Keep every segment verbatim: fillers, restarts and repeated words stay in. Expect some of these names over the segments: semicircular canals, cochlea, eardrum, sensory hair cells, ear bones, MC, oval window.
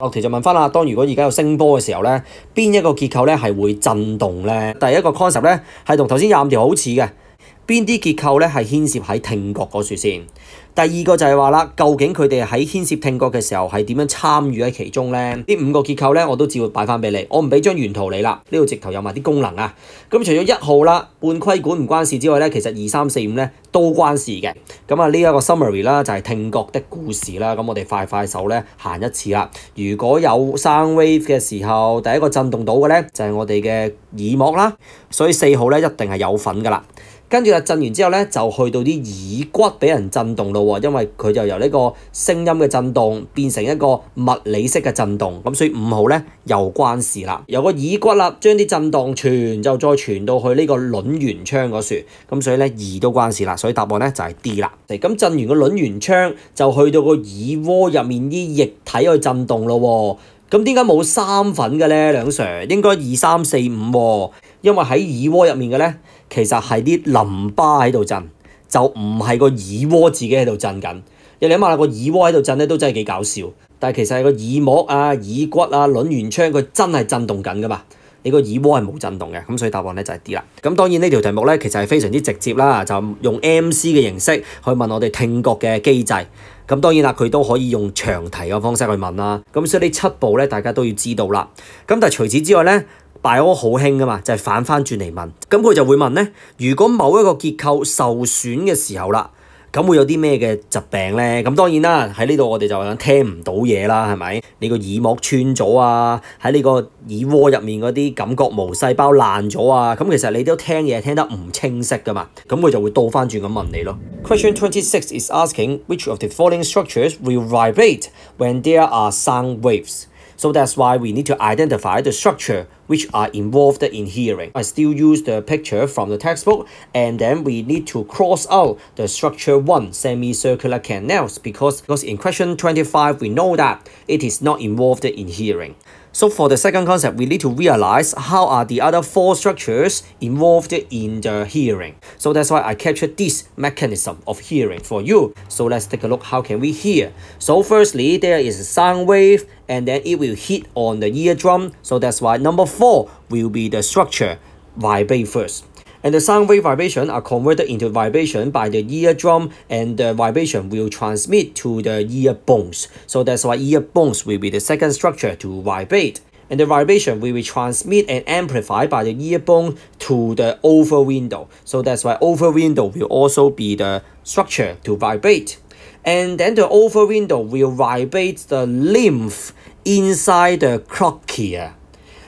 樂琪就問翻啦，當如果而家有聲波嘅時候咧，邊一個結構咧係會震動咧？第一個 concept 咧係同頭先廿五條好似嘅，邊啲結構咧係牽涉喺聽覺嗰處先？第二個就係話啦，究竟佢哋喺牽涉聽覺嘅時候係點樣參與喺其中咧？呢五個結構咧我都只會擺翻俾你，我唔俾張原圖你啦。呢度直頭有埋啲功能啊。咁除咗一號啦，半規管唔關事之外咧，其實二三四五咧都關事嘅。咁啊呢一個 summary 啦，就係聽覺的故事啦。咁我哋快快手咧行一次啦。如果有 sound wave 嘅時候，第一個震動到嘅咧就係我哋嘅耳膜啦。所以四號咧一定係有份㗎啦。跟住啦，震完之後咧就去到啲耳骨俾人震動咯。 因為佢就由呢個聲音嘅震動變成一個物理式嘅震動，咁所以五號呢又關事啦。由個耳骨啦，將啲震動傳就再傳到去呢個卵圓窗嗰處，咁所以呢二都關事啦。所以答案呢就係 D 啦。咁震完個卵圓窗就去到個耳窩入面啲液體去震動咯。咁點解冇三份嘅呢？梁 Sir 應該二三四五喎，因為喺耳窩入面嘅呢，其實係啲淋巴喺度震。 就唔係個耳窩自己喺度震緊，你諗下個耳窩喺度震咧，都真係幾搞笑。但係其實係個耳膜啊、耳骨啊、卵圓窗，佢真係震動緊㗎嘛。你個耳窩係冇震動嘅，咁所以答案咧就係 D 啦。咁當然呢條題目咧，其實係非常之直接啦，就用 M C 嘅形式去問我哋聽覺嘅機制。 咁當然啦，佢都可以用長題嘅方式去問啦。咁所以呢七步咧，大家都要知道啦。咁但係除此之外咧 ，Bio 好興㗎嘛，就係反翻轉嚟問。咁佢就會問咧，如果某一個結構受損嘅時候啦，咁會有啲咩嘅疾病咧？咁當然啦，喺呢度我哋就係聽唔到嘢啦，係咪？你個耳膜穿咗啊，喺你個耳窩入面嗰啲感覺毛細胞爛咗啊，咁其實你都聽嘢聽得唔清晰㗎嘛。咁佢就會倒翻轉咁問你咯。 Question twenty-six is asking which of the following structures will vibrate when there are sound waves. So that's why we need to identify the structure which are involved in hearing. I still use the picture from the textbook, and then we need to cross out the structure one, semicircular canals, because, because in question twenty-five we know that it is not involved in hearing. So for the second concept, we need to realize how are the other four structures involved in the hearing. So that's why I captured this mechanism of hearing for you. So let's take a look how can we hear. So firstly, there is a sound wave and then it will hit on the eardrum. So that's why number four will be the structure, vibrate first. And the sound wave vibration are converted into vibration by the eardrum, and the vibration will transmit to the ear bones. So that's why ear bones will be the second structure to vibrate. And the vibration will be transmitted and amplified by the ear bone to the oval window. So that's why oval window will also be the structure to vibrate. And then the oval window will vibrate the lymph inside the cochlea.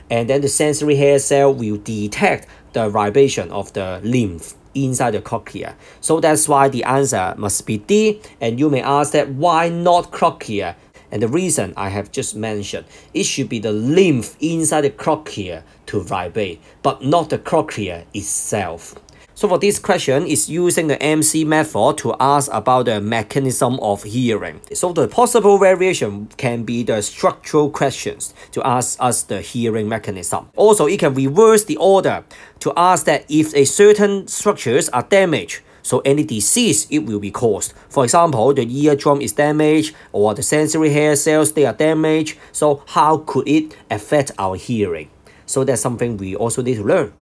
And then the sensory hair cell will detect the vibration of the lymph inside the cochlea. So that's why the answer must be D. And you may ask that why not cochlea? And the reason I have just mentioned, it should be the lymph inside the cochlea to vibrate, but not the cochlea itself. So for this question, it's using the M C method to ask about the mechanism of hearing. So the possible variation can be the structural questions to ask us the hearing mechanism. Also, it can reverse the order to ask that if a certain structures are damaged, so any disease it will be caused. For example, the eardrum is damaged or the sensory hair cells, they are damaged. So how could it affect our hearing? So that's something we also need to learn.